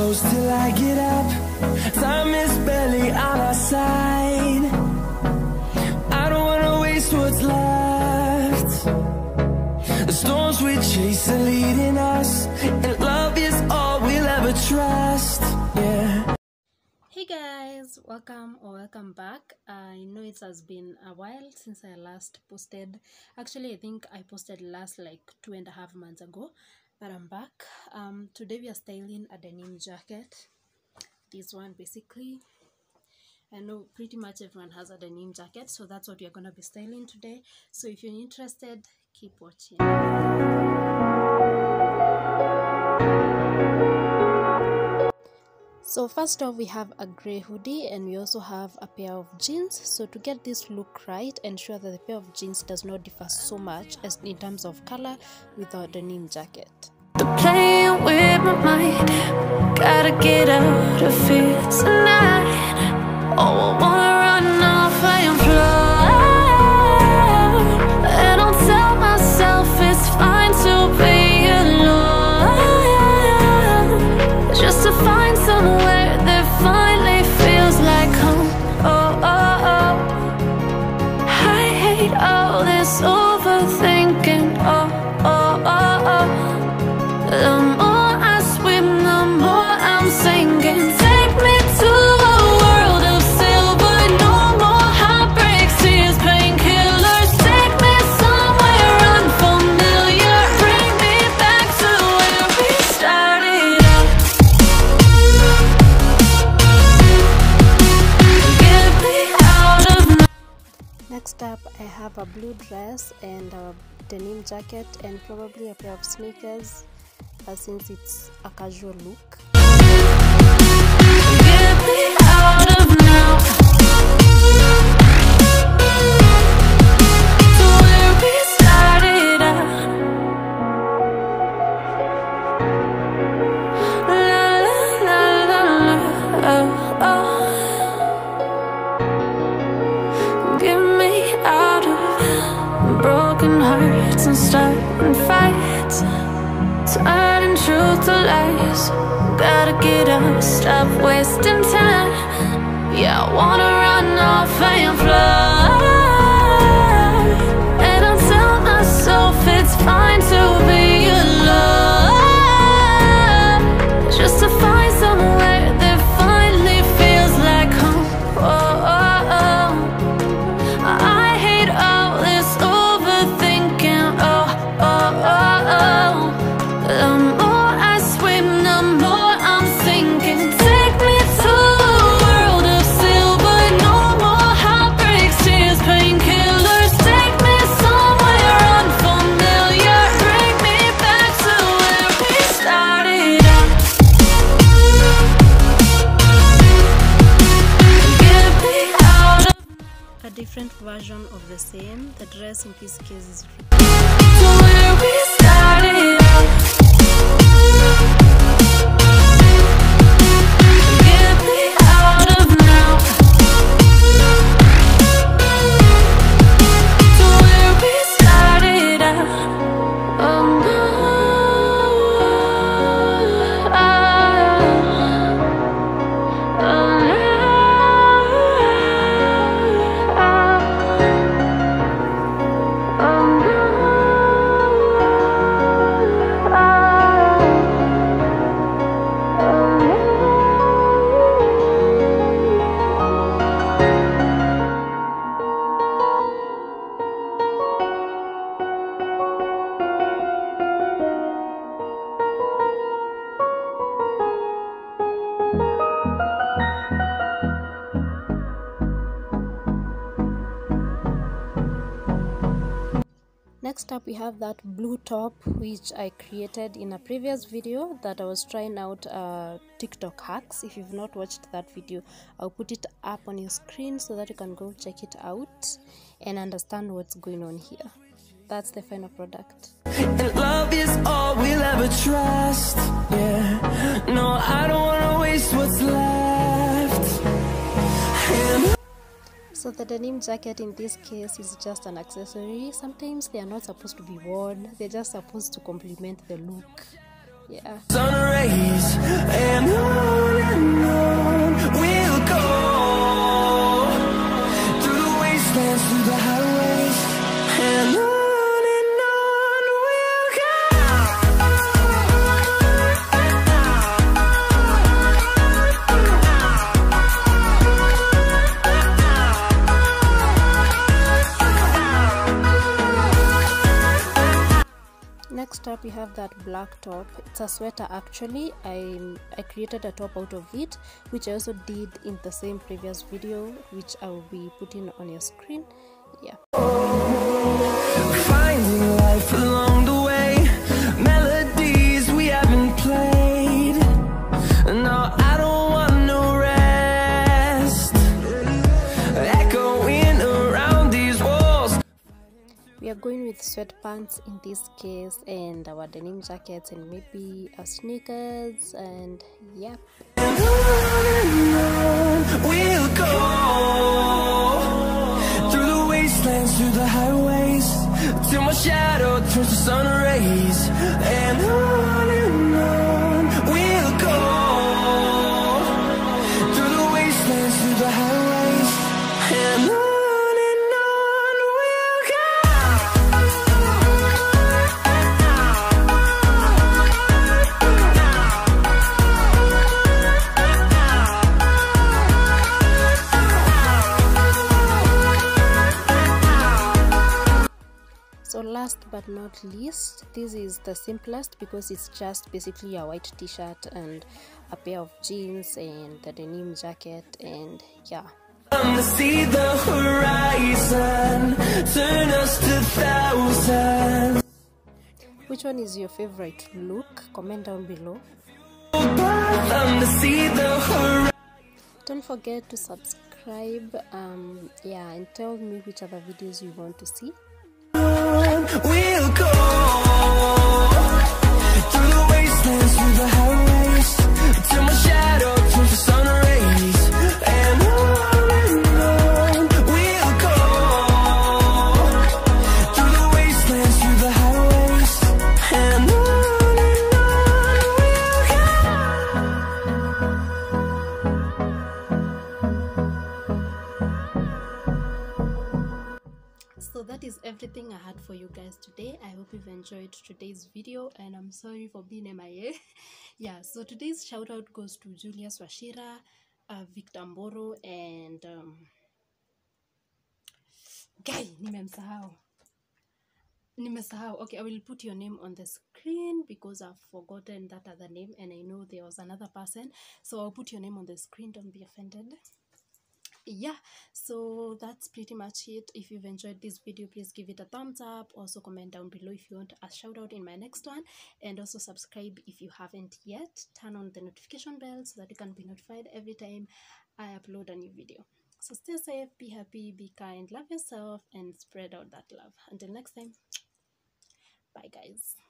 close till I get up. Time is barely on our side. I don't wanna waste what's left. The storms we chase are leading us, and love is all we'll ever trust. Yeah. Hey guys, welcome or welcome back. I know it has been a while since I last posted. Actually, I think I posted last like 2.5 months ago. But I'm back. Today we are styling a denim jacket. This one basically. I know pretty much everyone has a denim jacket, so that's what we are gonna be styling today. So if you're interested, keep watching. So first off, we have a grey hoodie and we also have a pair of jeans. So to get this look right, ensure that the pair of jeans does not differ so much as in terms of color with our denim jacket. They're playing with my mind. Gotta get out of here tonight. Oh, I wanna run off and fly. And I'll tell myself it's fine to be alone. Just to find somewhere that finally feels like home. Oh, oh, oh. I hate all this overthinking. Oh, oh, oh, oh. The more I swim, the more I'm sinking. Take me to a world of silver. No more heartbreaks, tears, painkillers. Take me somewhere unfamiliar. Bring me back to where we started out. Get me out of my... Next up, I have a blue dress and a denim jacket and probably a pair of sneakers, since it's a casual look. Get me out of now. To where we started out. La la la la la. Oh, oh. Get me out of broken hearts and starting fights. Turning truth to lies. Gotta get up, stop wasting time. Yeah, I wanna run off and fly. And I'll tell myself it's fine to be alone. Just to find somewhere that finally feels like home. Oh, oh, oh. I hate all this overthinking. Oh, oh, oh, oh. The more I swim, the more I'm sinking. Take me to a world of silver. No more heartbreaks, tears, painkillers. Take me somewhere unfamiliar. Bring me back to where we started out. Get me out of... A different version of the same. The dress in this case is... To where we started out. Next up, we have that blue top which I created in a previous video that I was trying out TikTok hacks. If you've not watched that video, I'll put it up on your screen so that you can go check it out and understand what's going on here. That's the final product. And love is all we'll ever trust. Yeah. No, I don't want to waste what's left. And so the denim jacket in this case is just an accessory. Sometimes they are not supposed to be worn, they're just supposed to complement the look. Yeah. Sun rays and on we'll go through the wastelands, through the highways, and next up you have that black top. It's a sweater actually. I created a top out of it, which I also did in the same previous video, which I will be putting on your screen. Yeah. Finding life along the way, melodies we haven't played. No, I don't want no rest, echoing around these walls. We are going with sweatpants in this case, and our denim jackets, and maybe our sneakers, and yeah. We'll go through the wastelands, through the highways, till my shadow turns to sun rays, and on we'll go through the wastelands, through the highways, and on. So last but not least, this is the simplest because it's just basically a white t-shirt and a pair of jeans and the denim jacket, and yeah. See the horizon, turn us to thousands. Which one is your favorite look? Comment down below. Don't forget to subscribe, yeah, and tell me which other videos you want to see. We'll go through the wastelands, through the highways, till my shadow turns to sun rays, and we'll go through the wastelands, through the highways, and so that is everything I had for you guys today. I hope you've enjoyed today's video, and I'm sorry for being MIA. Yeah, so today's shout out goes to Julia Swashira, Victor Mboro, and guy nimemsahau. Okay, I will put your name on the screen because I've forgotten that other name, and I know there was another person, so I'll put your name on the screen. Don't be offended. Yeah, so that's pretty much it. If you've enjoyed this video, please give it a thumbs up. Also comment down below if you want a shout out in my next one, and also subscribe if you haven't yet. Turn on the notification bell so that you can be notified every time I upload a new video. So stay safe, be happy, be kind, love yourself, and spread out that love. Until next time, bye guys.